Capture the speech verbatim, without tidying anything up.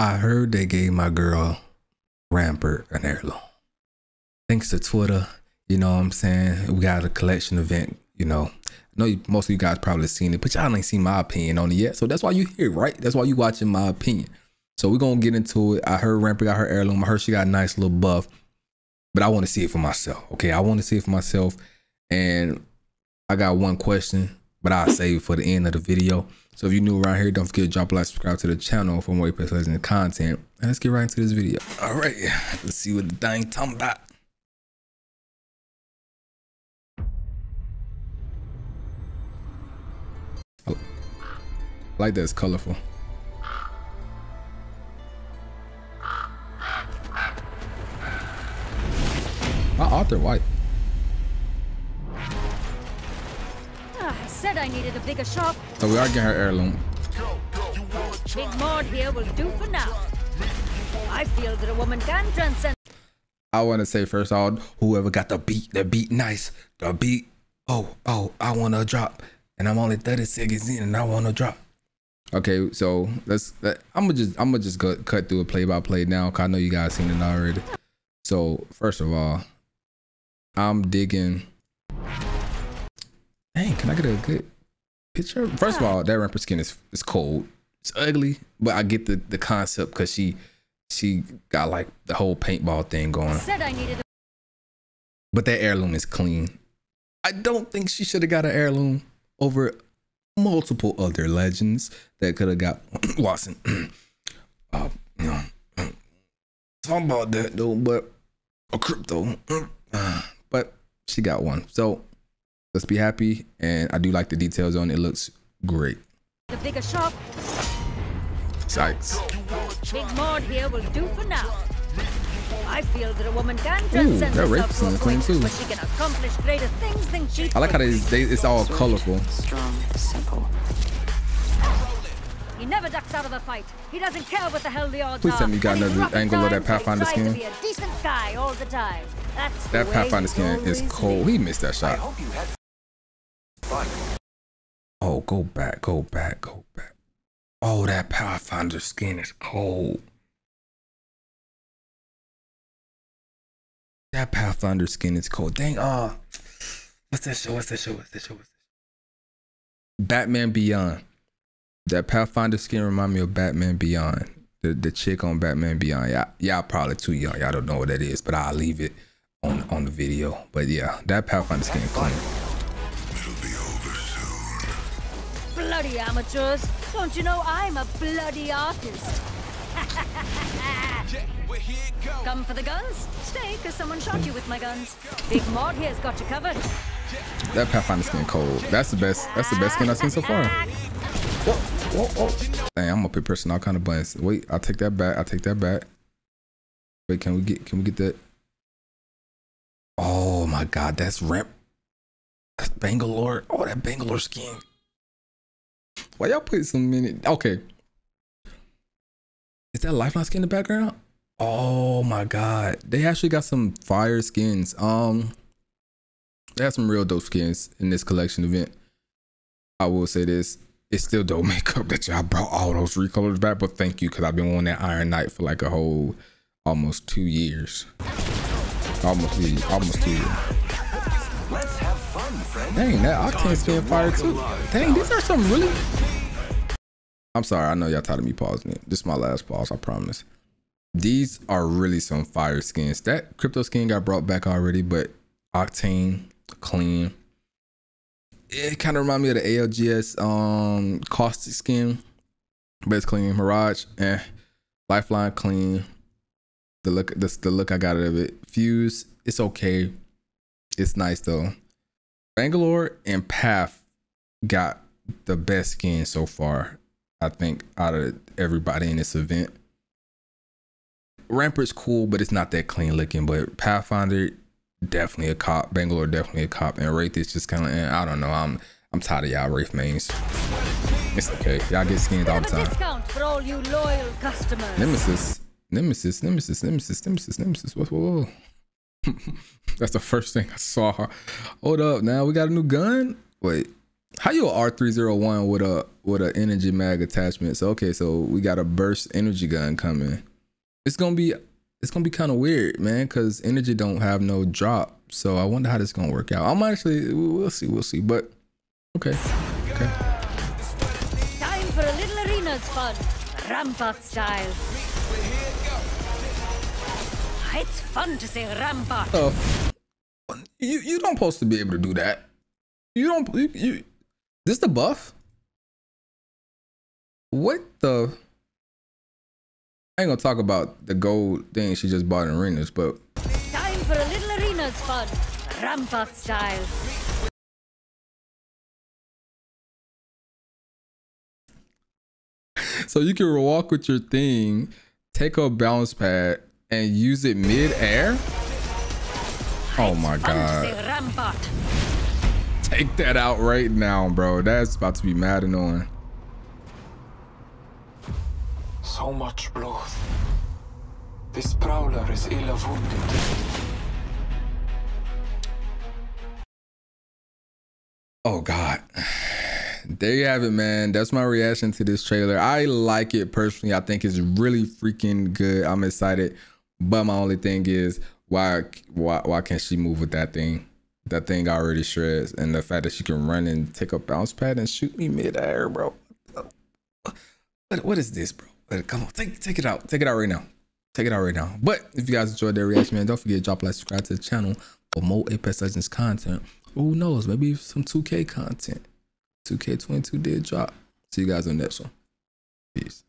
I heard they gave my girl Rampart an heirloom. Thanks to Twitter, you know what I'm saying? We got a collection event, you know. I know you, most of you guys probably seen it, but y'all ain't seen my opinion on it yet. So that's why you here, right? That's why you watching my opinion. So we're going to get into it. I heard Rampart got her heirloom. I heard she got a nice little buff, but I want to see it for myself. Okay, I want to see it for myself. And I got one question, but I'll save it for the end of the video. So if you're new around here, don't forget to drop a like, subscribe to the channel for more Apex Legends content. And let's get right into this video. All right, let's see what the dang talking about. I like that it's colorful. My author white. Said I needed a bigger shop. So we are getting her heirloom. Big mod here will do for now. I feel that a woman can transcend. I want to say first of all, whoever got the beat, the beat nice, the beat. Oh, oh, I want to drop, and I'm only thirty seconds in, and I want to drop. Okay, so let's. Let, I'm gonna just, I'm gonna just go, cut through a play by play now, cause I know you guys seen it already. So first of all, I'm digging. Dang, can I get a good picture? First of all, that Rampart skin is is cold. It's ugly, but I get the the concept because she she got like the whole paintball thing going. Said I needed. But that heirloom is clean. I don't think she should have got an heirloom over multiple other legends that could have got Watson. uh, you know, talking about that though, but a crypto. But she got one, so. Let's be happy, and I do like the details on it. It looks great. The bigger shop. Sykes. Big mod here will do for now. I feel that a woman can transcend herself to a point where she can accomplish greater things than she. I like how they, they, it's all sweet, colorful. Strong, simple. He never ducks out of a fight. He doesn't care what the hell the odds are. Please tell me you got another angle of that Pathfinder skin. That Pathfinder skin is cold. He missed that shot. Oh, go back, go back, go back. Oh, that Pathfinder skin is cold. That Pathfinder skin is cold. Dang, uh, what's that show? What's that show? What's that show? What's that show? Batman Beyond. That Pathfinder skin remind me of Batman Beyond. The the chick on Batman Beyond. Y'all, y'all probably too young. Y'all don't know what that is, but I'll leave it on on the video. But yeah, that Pathfinder skin is clean. Bloody amateurs! Don't you know I'm a bloody artist? Yeah, well, here it goes. Come for the guns? Stay, cause someone shot you with my guns. Big mod here's got you covered. That Pathfinder skin cold. That's the best. That's the best skin I've seen so far. Whoa, whoa, whoa. Dang, I'm up here pressing all kind of buttons. Wait, I'll take that back. I'll take that back. Wait, can we get? Can we get that? Oh my God, that's Ramp. That's Bangalore. Oh, that Bangalore skin. Why y'all put so many? Okay. Is that Lifeline skin in the background? Oh my God. They actually got some fire skins. Um, they have some real dope skins in this collection event. I will say this. It's still dope makeup that y'all brought all those recolors back, but thank you, because I've been on that Iron Knight for like a whole almost two years. Almost two years. Almost two years. Let's have fun, friend. Dang, that Octane skin fire too. Dang, these are some really. I'm sorry, I know y'all tired of me pausing it. This is my last pause, I promise. These are really some fire skins. That Crypto skin got brought back already, but Octane, clean. It kind of reminds me of the A L G S um, Caustic skin, but it's clean. Mirage, eh. Lifeline, clean. The look, this, the look I got out of it. Fuse, it's okay. It's nice though. Bangalore and Path got the best skin so far, I think, out of everybody in this event. Rampart's cool, but it's not that clean looking. But Pathfinder, definitely a cop. Bangalore, definitely a cop. And Wraith is just kind of, I don't know. I'm I'm tired of y'all Wraith mains. It's okay. Y'all get skins all the time. For all you loyal customers. Nemesis, Nemesis, Nemesis, Nemesis, Nemesis, Nemesis. Whoa, whoa, whoa. That's the first thing I saw. Hold up. Now we got a new gun. Wait. How you a R three oh one with a with an energy mag attachment? So okay, so we got a burst energy gun coming. It's gonna be it's gonna be kind of weird, man, because energy don't have no drop. So I wonder how this gonna work out. I'm actually we'll see, we'll see. But okay, okay. Time for a little arena's fun, Rampart style. It's fun to say Rampart. Uh, you you don't supposed to be able to do that. You don't you. you This the buff? What the? I ain't gonna talk about the gold thing she just bought in arenas, but time for a little arena's fun, Rampart style. So you can walk with your thing, take a bounce pad, and use it mid-air. Oh my god! Take that out right now, bro. That's about to be mad annoying. So much blood. This prowler is ill wounded. Oh god. There you have it, man. That's my reaction to this trailer. I like it personally. I think it's really freaking good. I'm excited. But my only thing is why why why can't she move with that thing? That thing already shreds, and the fact that she can run and take a bounce pad and shoot me mid-air, bro. What, what is this, bro? Come on, take take it out. Take it out right now. Take it out right now. But if you guys enjoyed that reaction, man, don't forget to drop a like, subscribe to the channel for more Apex Legends content. Who knows? Maybe some two K content. two K twenty-two did drop. See you guys on the next one. Peace.